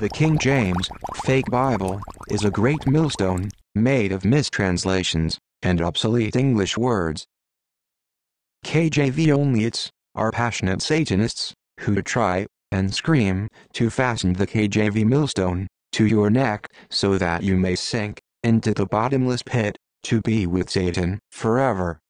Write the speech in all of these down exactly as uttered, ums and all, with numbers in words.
The King James, fake Bible, is a great millstone, made of mistranslations and obsolete English words. K J V onlyites are passionate Satanists, who try, and scream, to fasten the K J V millstone to your neck, so that you may sink into the bottomless pit, to be with Satan forever.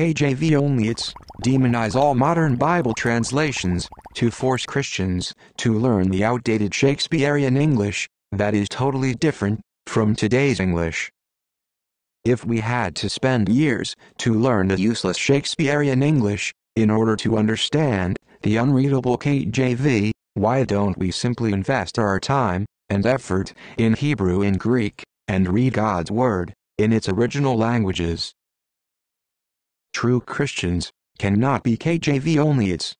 K J V only. It's demonize all modern Bible translations to force Christians to learn the outdated Shakespearean English that is totally different from today's English. If we had to spend years to learn a useless Shakespearean English in order to understand the unreadable K J V, why don't we simply invest our time and effort in Hebrew and Greek and read God's Word in its original languages? True Christians cannot be K J V only. It's